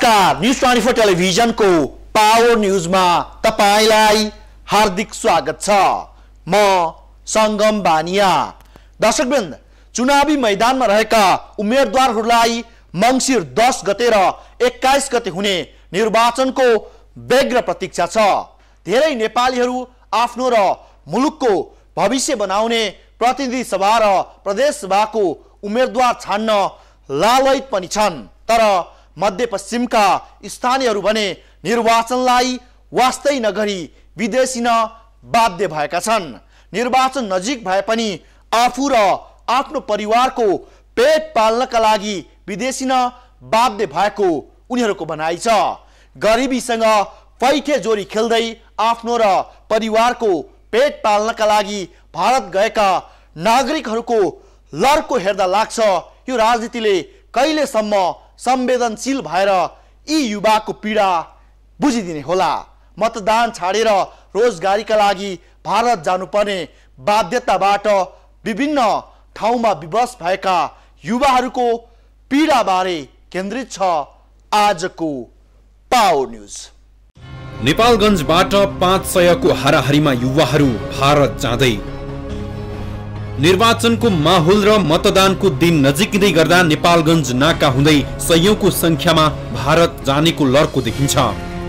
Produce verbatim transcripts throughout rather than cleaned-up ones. नमस्कार news twenty four television को power news में तपाईलाई हार्दिक स्वागत छ। म संगम बानिया। दर्शकवृन्द, चुनावी मैदान में रहेका उम्मेदवारहरूलाई मंगिर दस गते र एक्काइस गते हुने निर्वाचन को व्यग्र प्रतीक्षा छ। धेरै नेपालीहरू आफ्नो र मुलुकको भविष्य बनाउने प्रतिनिधि सभा र प्रदेश सभा को उम्मेदवार छान्न लालयित पनि छन्, तर मध्यपश्चिम का स्थानीयहरू भने निर्वाचनलाई वास्तै नगरी विदेशिन बाध्य भएका छन्। निर्वाचन नजिक भए पनि आफू र आफ्नो परिवार को पेट पाल्नका लागि विदेशिन बाध्य भएको उनीहरूको भनाइ छ। गरिबीसँग पैठे जोरी खेल्दै आफ्नो र परिवार को पेट पाल्नका लागि भारत गएका नागरिकहरूको लर्को हेर्दा लाग्छ यो राजनीतिले कहिलेसम्म संवेदनशील भएर यी युवा को पीड़ा बुझिदिने होला। मतदान छाडेर रोजगारी का लागि भारत जानुपर्ने बाध्यताबाट विभिन्न ठाउँमा विवश भएका युवाहरूको पीड़ा बारे केन्द्रित छ आजको पावर न्यूज। नेपालगञ्जबाट पाँच सय को हाराहारीमा युवाहरू भारत जाँदै। निर्वाचन को माहौल र मतदान को दिन नजिकिँदै गर्दा नेपालगञ्ज नाका हुँदै सयौं को संख्या में भारत जाने को लड्को देखिन्छ।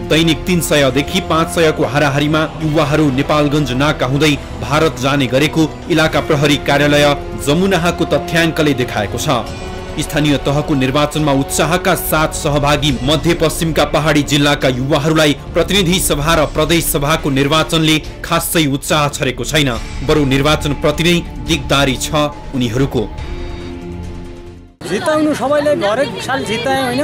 दैनिक तीन सय देखि पांच सय को हाराहारी में युवाहरू नेपालगञ्ज नाका हुँदै भारत जाने गरेको इलाका प्रहरी कार्यालय जमुनाहाको तथ्यांकले देखाएको छ। स्थानीय तहको निर्वाचनमा उत्साहका साथ सहभागी मध्यपश्चिमका पहाडी जिल्लाका युवाहरूलाई प्रतिनिधि सभा र प्रदेश सभाको निर्वाचनले खासै उत्साह छरेको छैन, बरु निर्वाचन प्रति नै दिगदारी छ उनीहरूको। जिताउनु सबैले हरेक साल जिताए हैन,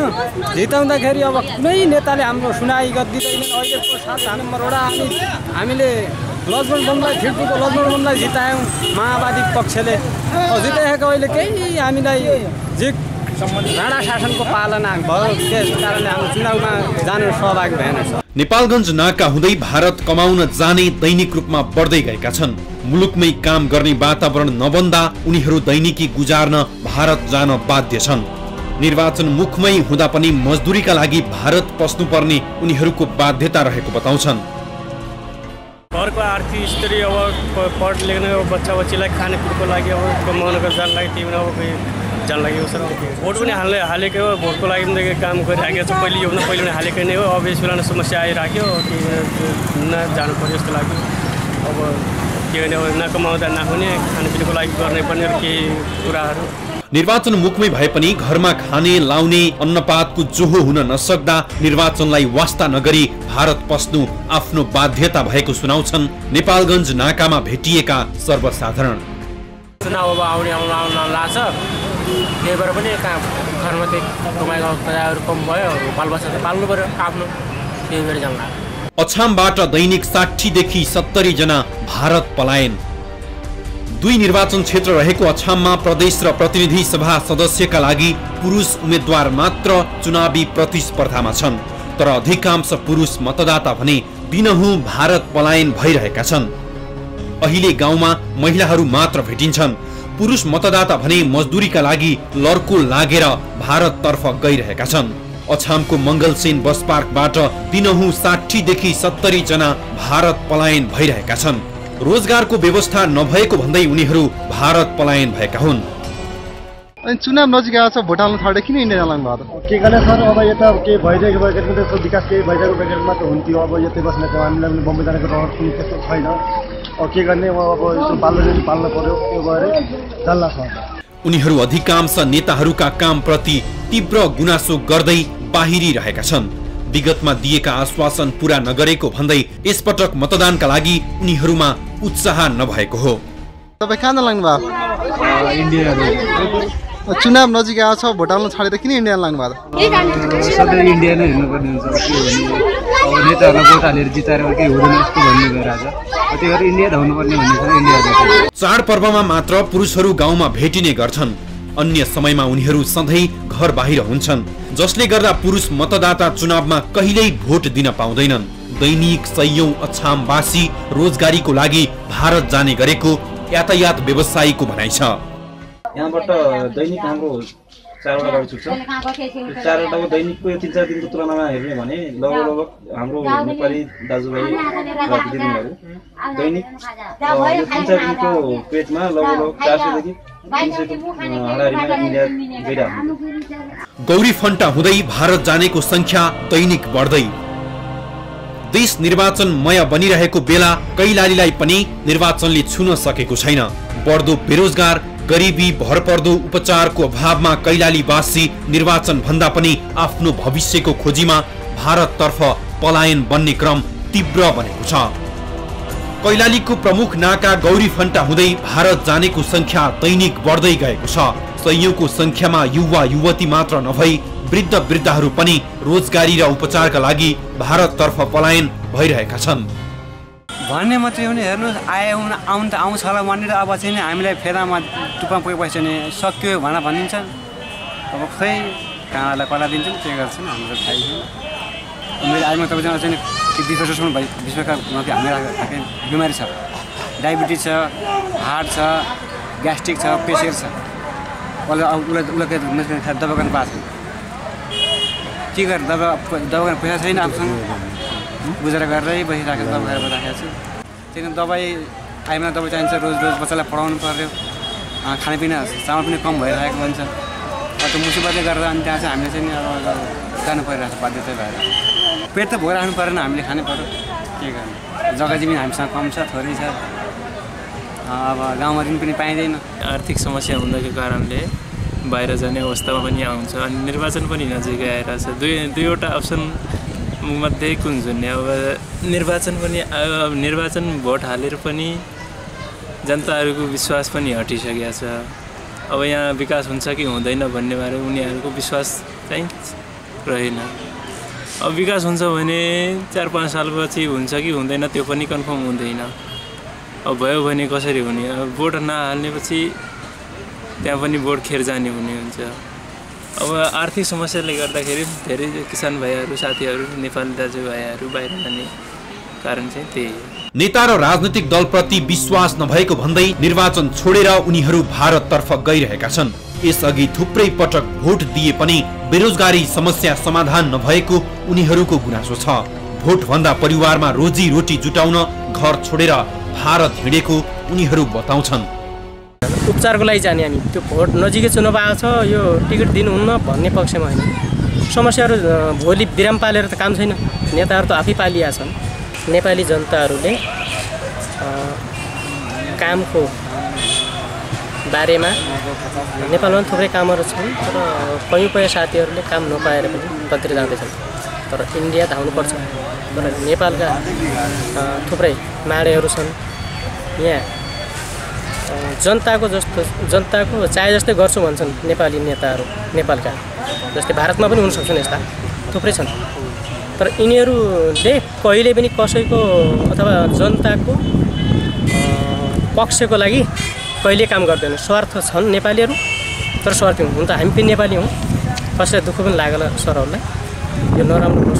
जिताउँदाखेरि अब कुनै नेताले हाम्रो सुनाई गर्दिदैन। अहिलेको सात नम्बरवटा हामीले लजमन बमलाई थिल्पुको लजमन बमलाई जितायौं माओवादी पक्षले, जिताएको अहिले केही हामीलाई जे राणा शासनको पालना भयो त्यसकारणले हाम्रो चुनावमा जानु सहभागी भएन। नेपालगञ्ज नाका हुँदै भारत कमाउन जाने दैनिक रूपमा बढ्दै गएका छन्। मुलुकमै काम गर्ने वातावरण नबन्दा उनीहरू दैनिकी गुजार्न भारत जान बाध्य छन्। निर्वाचन मुखमै हुँदा पनि मजदुरीका लागि भारत पस्नुपर्ने उनीहरूको बाध्यता रहेको बताउँछन्। घर को आर्थिक स्थिति अब पढ लेख्ने बच्चा बच्चीलाई खानेकुराको लागि अब कमाउनको जान लागि तिमीलाई अब जान लागि हो सर। भोट पनि हाल्ने हालेकै हो, भोटको लागि पनि काम गरिरहेको छ। पहिले योभन्दा पहिले पनि हालेकै नै हो। अब यस बेला समस्या आइराख्यो कि न जानु पर्यो जस्तो लाग्यो। अब के गर्ने, अब नकमाउँदा नहुने खानेपिनको लागि गर्नुपर्ने केही कुराहरू। निर्वाचन मुखमै भए पनि घरमा खाने लाउने अन्नपातको जोहो हुन नसक्दा निर्वाचनलाई वास्ता नगरी भारत पस्नु आफ्नो बाध्यता भएको सुनाउँछन् नेपालगञ्ज नाकामा भेटिएका सर्वसाधारण। चुनाव अब आउने आउन लाग्छ, त्यही भएर पनि काम घरमा त्यही कमाएको कुराहरू कम भयो, बालबच्चा त पाल्नु पर्यो आफ्नो, त्यही भएर जान लाग्यो। अछामबाट दैनिक साठी देखि सत्तरी जना भारत पलायन। दुई निर्वाचन क्षेत्र रहेको अछाममा प्रदेश र प्रतिनिधि सभा सदस्यका लागि पुरुष उम्मेद्वार मात्र चुनावी प्रतिस्पर्धामा छन्, तर अधिकांश पुरुष मतदाता भने दिनहुँ भारत पलायन भइरहेका छन्। अहिले गाउँमा महिलाहरू मात्र भेटिन्छन्। पुरुष मतदाता भने मजदुरीका लागि लड्को लागेर भारततर्फ गइरहेका छन्। अछामको मङ्गलसेन बस पार्कबाट दिनहुँ साठी देखि सत्तरी जना भारत पलायन भइरहेका छन्। रोजगारको व्यवस्था नभएको भन्दै उनीहरू भारत पलायन भएका हुन्। अनि चुनाव नजिक आएको छ, भोट हाल्न थाल्दा किन इन्डिया जानु भयो त? के गर्ने सर, अब यता के भइरहेको भइरहेको त्यसको विकास केही भइरहेको भइरहेको मात्र हुन्थ्यो। अब यतै बस्नेको हामीलाई पनि बम्बई जानेको रहर पनि त्यस्तो छैन। अब के गर्ने, अब यसो पाल्न पाल्न पर्यो, त्यो भएर जान्ला छ। उनीहरू अधिकांश नेताहरूका कामप्रति तीव्र गुनासो गर्दै बाहिरिरहेका छन्। विगतमा दिएका आश्वासन पूरा नगरेको भन्दै यसपटक मतदानका लागि उनीहरूमा उत्साह नभएको हो। तपाईँ कहाँ लाग्नु भएको? इन्डिया। चुनाव नजिक आएको छ, भोट हाल्न छाडेर किन इन्डिया लाग्नु भएको? सधैँ इन्डिया नै हिँड्नुपर्ने हुन्छ, के भन्ने अब नेताहरूलाई भोट हालेर जिताएर केही हुँदैन जस्तो भन्ने गइरहेछ, त्यही भएर इन्डिया धाउनुपर्ने भन्ने इन्डिया। चाडपर्वमा मात्र पुरुषहरू गाउँमा भेटिने गर्छन्, अन्य समयमा उनीहरू सधैँ घर बाहिर हुन्छन्, जसले गर्दा पुरुष मतदाता चुनावमा कहिल्यै भोट दिन पाउँदैनन्। दैनिक सयौं अछामवासी रोजगारीको लागि भारत जाने गरेको यातायात व्यवसायीको भनाइ छ। यहाँबाट दैनिक हाम्रो चारवटा गाउँ छुट्छ। चारवटाको दैनिकको यो तीन चार दिनको तुलनामा हेर्ने भने लगभग लगभग हाम्रो नेपाली दाजुभाइ दिदीबहिनीहरु दैनिक तीन चार दिनको पेटमा लगभग चार सय देखि गौरी फन्टा हुँदै भारत जानेको संख्या दैनिक बढ्दै देश निर्वाचनमय बनिरहेको बेला कैलालीलाई पनि निर्वाचनले छुन सकेको छैन। बढ्दो बेरोजगार, गरीबी, भरपर्दो उपचारको अभावमा कैलालीवासी निर्वाचन भन्दा पनि आफ्नो भविष्यको खोजीमा भारततर्फ पलायन बन्ने क्रम तीव्र बनेको छ। कैलालीको प्रमुख नाका गौरी फन्टा हुँदै भारत जानेको संख्या दैनिक बढ्दै गएको छ। सयौंको संख्यामा युवा युवती मात्र नभई वृद्ध वृद्धाहरू पनि रोजगारी र उपचारका लागि भारततर्फ पलायन भइरहेका छन् भन्ने मात्रै हुने। हेर्नु आए हुन आउन त आउँछ होला भनेर अब चाहिँ हामीलाई फेरामा टुप्पा पुगेपछि नि सक्यो भनेर भनिन्छ। अब खै कहाँलाई कला दिन्छन् के गर्छन् हाम्रो थाहै छैन। मेरो आइमा तपाईँ चाहिँ विश्वसम्म भाइ विश्वका हामीलाई बिमारी छ, डायबिटिज छ, हार्ट छ, ग्यास्ट्रिक छ, प्रेसर छ, उसलाई उसलाई उसलाई खास दबाखान पाएको के गर् दबा दबाखान पैसा छैन आफूसँग, गुजारा गरेरै बसिरहेको दबा गरेर राखेको छु। त्यही कारण दबाई टाइममा दबाई चाहिन्छ। रोज रोज बच्चालाई पढाउनु पर्यो, खानापिना चामल पनि कम भइरहेको हुन्छ। अब त्यो मुसिबतले गर्दा अनि त्यहाँ चाहिँ हामीले चाहिँ अब जानु परिरहेको छ बाध्यता भएर। पेट त भोराख्नु परेन, हामीले खानु पऱ्यो। के गर्ने, जग्गा जमिन हामीसँग कम छ, थोरै छ। अब गाउँमा दिन पनि पाइँदैन। आर्थिक समस्या हुँदाको कारणले बाहिर जाने अवस्थामा पनि आउँछ अनि निर्वाचन पनि नजिकै आइरहेको छ। दुई दुईवटा अप्सन मध्ये कुन चुन्ने? अब निर्वाचन पनि अब निर्वाचन भोट हालेर पनि जनताहरूको विश्वास पनि हटिसकेको छ। अब यहाँ विकास हुन्छ कि हुँदैन भन्ने बारे उनीहरूको विश्वास चाहिँ रहेन। अब विकास हुन्छ भने चार पाँच सालपछि हुन्छ कि हुँदैन त्यो पनि कन्फर्म हुँदैन। अब भयो भने कसरी हुने? अब बोट नहाल्नेपछि त्यहाँ पनि बोट खेर जाने हुने हुन्छ। अब आर्थिक समस्याले गर्दाखेरि धेरै किसान भाइहरू, साथीहरू, नेपाली दाजुभाइहरू बाहिर जाने कारण चाहिँ त्यही हो। नेता र राजनीतिक दलप्रति विश्वास नभएको भन्दै निर्वाचन छोडेर उनीहरू भारततर्फ गइरहेका छन्। यसअघि थुप्रै पटक भोट दिए पनि बेरोजगारी समस्या समाधान नभएको उनीहरूको गुनासो छ। भोट भन्दा परिवारमा रोजी रोटी जुटाउन घर छोडेर भारत हिँडेको उनीहरू बताउँछन्। उपचारको लागि जाने हामी त्यो भोट नजिकै चुनाव आएको छ, यो टिकट दिनुहुन्न भन्ने पक्षमा होइन। समस्याहरू भोलि विराम पालेर त काम छैन, नेताहरू त आफै पालिया छन्। नेपाली जनताहरूले कामको बारेमा नेपालमा थुप्रै कामहरू छन् तर कयौँ कयौँ साथीहरूले काम नपाएर पनि पत्र जाँदैछन्। तर इन्डिया त आउनुपर्छ, तर नेपालका थुप्रै माडेहरू छन्। यहाँ जनताको जस्तो जनताको चाहे जस्तै गर्छु भन्छन् नेपाली नेताहरू। नेपालका जस्तै भारतमा पनि हुनसक्छन्, यस्ता थुप्रै छन्। तर यिनीहरूले कहिले पनि कसैको अथवा जनताको पक्षको लागि कहिले काम गर्दैन। स्वार्थ छन् नेपालीहरू तर स्वार्थी हुन्। हुन त हामी पनि नेपाली हौँ, कसैलाई दुःख पनि लागेला सरहरूलाई यो नराम्रो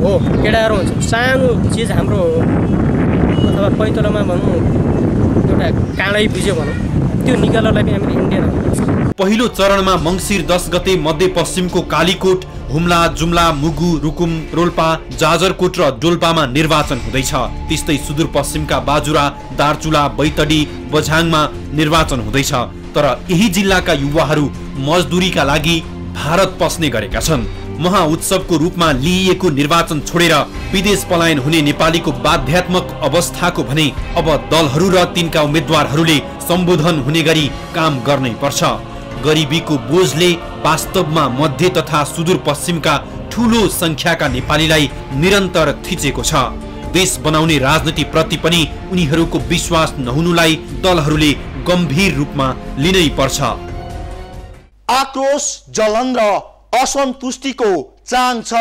हो। केटाहरू हुन्छ सानो चिज हाम्रो अथवा पैतलोमा भनौँ एउटा काँडै बिज्यो भनौँ त्यो निकाल्नलाई पनि हामीले इन्डियनहरू। पहिलो चरणमा मङ्सिर दस गते मध्यपश्चिमको कालीकोट, हुम्ला, जुम्ला, मुगु, रुकुम, रोल्पा, जाजरकोट र डोल्पामा निर्वाचन हुँदैछ। त्यस्तै सुदूरपश्चिमका बाजुरा, दार्चुला, बैतडी, बझाङमा निर्वाचन हुँदैछ। तर यही जिल्लाका युवाहरू मजदुरीका लागि भारत पस्ने गरेका छन्। महाउत्सवको रूपमा लिइएको निर्वाचन छोडेर विदेश पलायन हुने नेपालीको बाध्यात्मक अवस्थाको भने अब दलहरू र तिनका उम्मेद्वारहरूले सम्बोधन हुने गरी काम गर्नै पर्छ। गरीबीको बोझले वास्तवमा मध्य तथा सुदूरपश्चिमका ठूलो संख्याका नेपालीलाई निरन्तर थिचेको छ। देश बनाउने राजनीतिप्रति पनि उनीहरूको विश्वास नहुनुलाई दलहरूले गम्भीर रूपमा लिनै पर्छ। आक्रोश, जलन र असन्तुष्टिको चाङ छ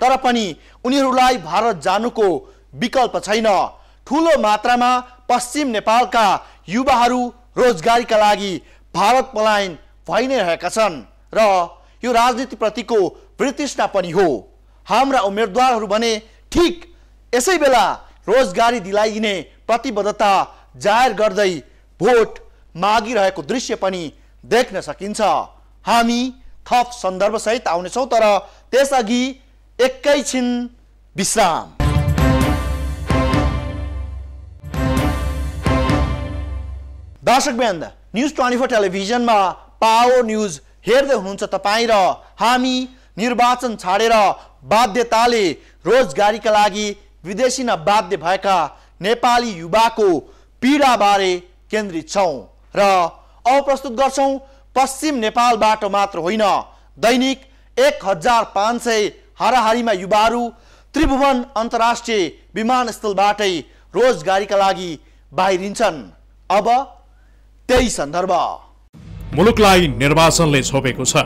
तर पनि उनीहरूलाई भारत जानुको विकल्प छैन। ठूलो मात्रामा पश्चिम नेपालका युवाहरू रोजगारीका लागि भारत पलायन भइ नै रहेका छन् र यो राजनीति प्रतिको वितृष्णा पनि हो। हाम्रा उम्मेदवारहरू भने ठिक यसै बेला रोजगारी दिलाइदिने प्रतिबद्धता जाहेर गर्दै भोट मागिरहेको दृश्य पनि देख्न सकिन्छ। हामी थप सन्दर्भ सहित आउनेछौं, तर त्यसअघि एकैछिन विश्राम। दर्शकवृन्द, न्यूज ट्वेन्टी फोर टेलिभिजनमा पावर न्यूज हेर्दै हुनुहुन्छ तपाई र हामी निर्वाचन छाडेर बाध्यताले रोजगारीका लागि विदेशी न बाध्य भएका नेपाली युवाको पीडाबारे केन्द्रित छौं र अब प्रस्तुत गर्छौं पश्चिम नेपालबाट मात्र होइन, दैनिक एक हजार पाँच सय हाराहारीमा युवाहरू त्रिभुवन अन्तर्राष्ट्रिय विमानस्थलबाटै रोजगारीका लागि बाहिरिन्छन्। अब त्यही सन्दर्भ। मुलुकलाई निर्वाचनले छोपेको छ।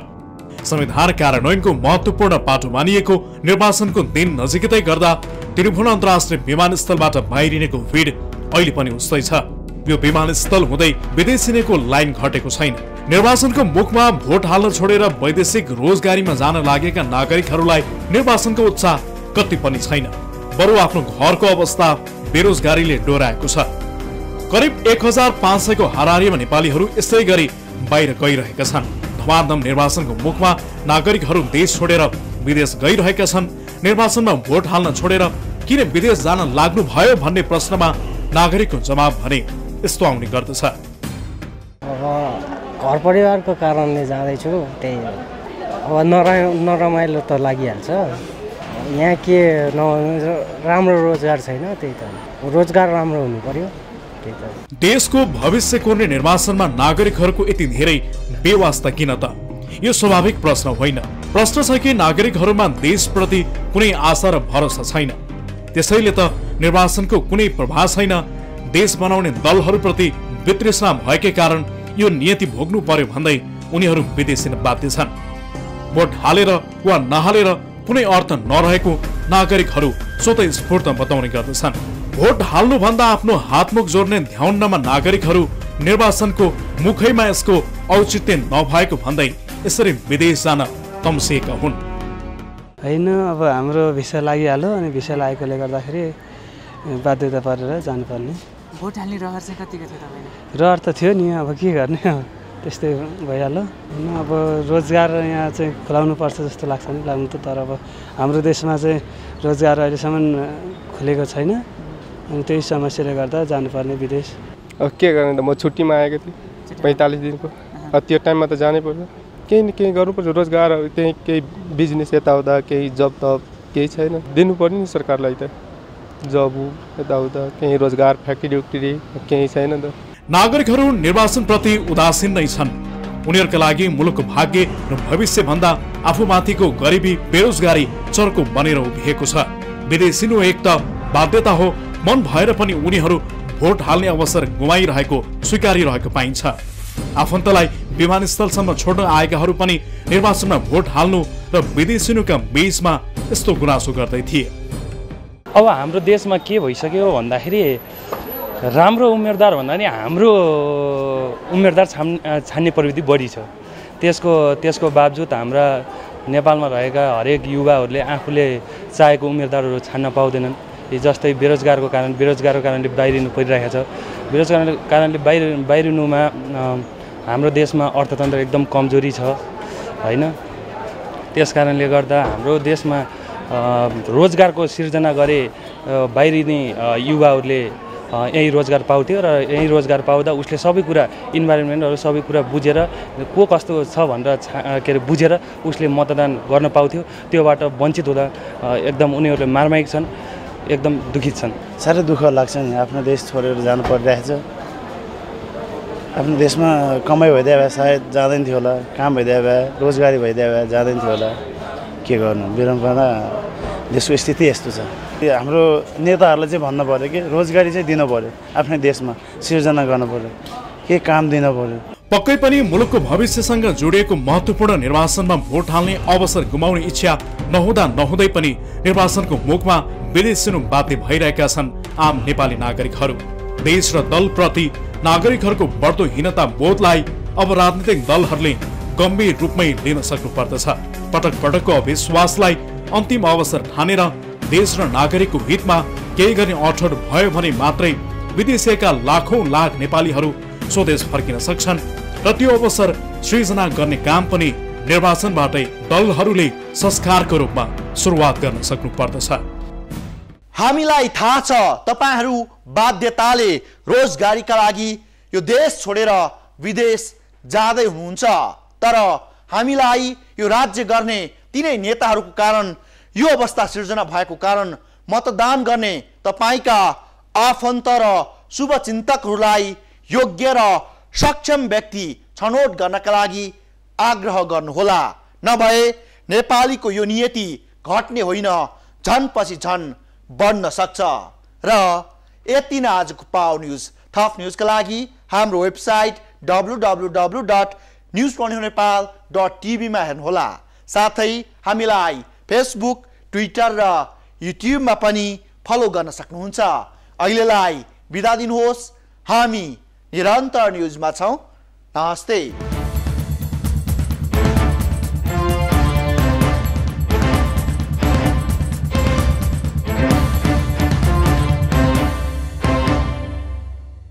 संविधान कार्यान्वयनको महत्त्वपूर्ण पाटो मानिएको निर्वाचनको दिन नजिकै गर्दा त्रिभुवन अन्तर्राष्ट्रिय विमानस्थलबाट बाहिरिनेको भिड अहिले पनि उस्तै छ। यो विमानस्थल हुँदै विदेशीको लाइन घटेको छैन। निर्वाचनको मुखमा भोट हाल्न छोडेर वैदेशिक रोजगारीमा जान लागेका नागरिकहरूलाई निर्वाचनको उत्साह कति पनि छैन। बरु आफ्नो घरको अवस्था बेरोजगारीले डोराएको छ। करिब एक हजार पाँच सयको हाराहारीमा नेपालीहरू यसै गरी बाहिर गइरहेका छन्। धमाधम निर्वाचनको मुखमा नागरिकहरू देश छोडेर विदेश गइरहेका छन्। निर्वाचनमा भोट हाल्न छोडेर किन विदेश जान लाग्नु भयो भन्ने प्रश्नमा नागरिकको जवाब भने यस्तो आउने गर्दछ। घर परिवारको कारणले जाँदैछु, त्यही अब नरमाइलो त लागिहाल्छ। यहाँ के राम्रो रोजगार छैन, त्यही त रोजगार राम्रो हुनु पर्यो। देशको भविष्य कोर्ने निर्वाचनमा नागरिकहरूको यति धेरै बेवास्ता किन त? यो स्वाभाविक प्रश्न होइन। प्रश्न छ कि नागरिकहरूमा देशप्रति कुनै आशा र भरोसा छैन। त्यसैले त निर्वाचनको कुनै प्रभाव छैन। देश बनाउने दलहरूप्रति वितृष्णा भएकै कारण यो नियति भोग्नु पर्यो भन्दै उनीहरू विदेशी बाध्य छन्। भोट हालेर वा नहालेर कुनै अर्थ नरहेको नागरिकहरू स्वतस्फूर्त बताउने गर्दछन्। भोट हाल्नुभन्दा आफ्नो हातमुख जोड्ने ध्यानमा नागरिकहरू निर्वाचनको मुखैमा यसको औचित्य नभएको भन्दै यसरी विदेश जान तम्सेका हुन्। होइन, अब हाम्रो भिसा लागिहाल्यो अनि भिसा लागेकोले गर्दाखेरि बाध्यता परेर जानुपर्ने। भोट हाल्ने रहर चाहिँ कतिको थियो तपाईले? रहर त थियो नि, अब के गर्ने, त्यस्तै भइहाल्यो। अब रोजगार यहाँ चाहिँ खुलाउनु पर्छ जस्तो लाग्छ नि, लाग्नु त, तर अब हाम्रो देशमा चाहिँ रोजगार अहिलेसम्म खुलेको छैन। अनि त्यही समस्याले गर्दा जानुपर्ने विदेश। अब के गर्ने त, म छुट्टीमा आएको थिएँ पैँतालिस दिनको। त्यो टाइममा त जानै पर्छ, केही न केही गर्नुपर्छ। रोजगार त्यही केही बिजनेस यताउता, केही जब तब केही छैन। दिनुपर्ने नि सरकारलाई त जब यताउता, केही रोजगार फ्याक्ट्री उक्ट्री केही छैन त। नागरिकहरू निर्वाचनप्रति उदासीन नै छन्। उनीहरूका लागि मुलुकको भाग्य र भविष्यभन्दा आफूमाथिको गरिबी बेरोजगारी चर्को बनेर उभिएको छ। विदेशिनु एक त बाध्यता हो, मन भएर पनि उनीहरू भोट हाल्ने अवसर गुमाइरहेको स्वीकारिरहेको पाइन्छ। आफन्तलाई विमानस्थलसम्म छोड्न आएकाहरू पनि निर्वाचनमा भोट हाल्नु र विदेशिनुका बीचमा यस्तो गुनासो गर्दै थिए। अब हाम्रो देशमा के भइसक्यो भन्दाखेरि राम्रो उम्मेदवार भन्दा नि हाम्रो उम्मेदवार छान् छान्ने प्रवृत्ति बढी छ। त्यसको त्यसको बावजुद हाम्रा नेपालमा रहेका हरेक युवाहरूले आफूले चाहेको उम्मेदवारहरू छान्न पाउँदैनन्। जस्तै बेरोजगारको कारण बेरोजगारको कारणले बाहिरिनु परिरहेको छ। बेरोजगारको कारणले बाहिर बाहिरिनुमा हाम्रो देशमा अर्थतन्त्र एकदम कमजोरी छ होइन। त्यस कारणले गर्दा हाम्रो देशमा रोजगारको सिर्जना गरे बाहिरिने युवाहरूले यही रोजगार पाउँथ्यो र यही रोजगार पाउँदा उसले सबै कुरा इन्भाइरोमेन्टहरू सबै कुरा बुझेर को कस्तो छ भनेर छा के अरे बुझेर उसले मतदान गर्न पाउँथ्यो। त्योबाट वञ्चित हुँदा एकदम उनीहरूले मारमाइक छन्, एकदम दुखित छन्। साह्रै दुःख लाग्छ नि, आफ्नो देश छोडेर जानु परिरहेको छ। आफ्नो देशमा कमाइ भइदिए भए सायद जाँदैन थियो होला, काम भइदिए भए रोजगारी भइदिए भए जाँदैन थियो होला। के गर्नु, विडम्बना देशको स्थिति यस्तो छ। हाम्रो नेताहरूलाई चाहिँ भन्नु पऱ्यो कि रोजगारी चाहिँ दिनु पऱ्यो, आफ्नै देशमा सिर्जना गर्नु पऱ्यो, के काम दिनु पऱ्यो। पक्कै पनि मुलुकको भविष्यसँग जोडिएको महत्त्वपूर्ण निर्वाचनमा भोट हाल्ने अवसर गुमाउने इच्छा नहुँदा नहुँदै पनि निर्वाचनको मुखमा विदेशिनु बाध्य भइरहेका छन् आम नेपाली नागरिकहरू। देश र दलप्रति नागरिकहरूको बढ्दो हीनता बोधलाई अब राजनीतिक दलहरूले गम्भीर रूपमै लिन सक्नुपर्दछ। पटक पटकको अविश्वासलाई अन्तिम अवसर ठानेर देश र नागरिकको हितमा केही गर्ने अठोट भयो भने मात्रै विदेशिएका लाखौं लाख नेपालीहरू स्वदेश फर्किन सक्छन् र त्यो अवसर सृजना गर्ने काम पनि निर्वाचनबाटै दलहरूले संस्कारको रूपमा सुरुवात गर्न सक्नुपर्दछ। हामीलाई थाहा छ तपाईहरू बाध्यताले रोजगारीका लागि यो देश छोडेर विदेश जादै हुनुहुन्छ, तर हामीलाई यो राज्य गर्ने तीनै नेताहरूको कारण यो अवस्था सृजना भएको कारण मतदान गर्ने तपाईका आफन्त र शुभचिन्तकहरूलाई योग्य र सक्षम व्यक्ति छनोट गर्नका लागि आग्रह गर्नुहोला, नभए नेपालीको यो नियति घट्ने होइन झन पछि झन बढ्न सक्छ। र यति नै आजको पावर न्यूज। थप न्यूजका लागि हाम्रो website W W W dot news twenty four Nepal dot TV मा हेर्नुहोला। साथै हामीलाई फेसबुक, ट्विटर र युट्युब मा पनि फलो गर्न सक्नुहुन्छ। अहिलेलाई बिदा दिनुहोस्, हामी निरन्तर न्यूजमा छौं। नमस्ते।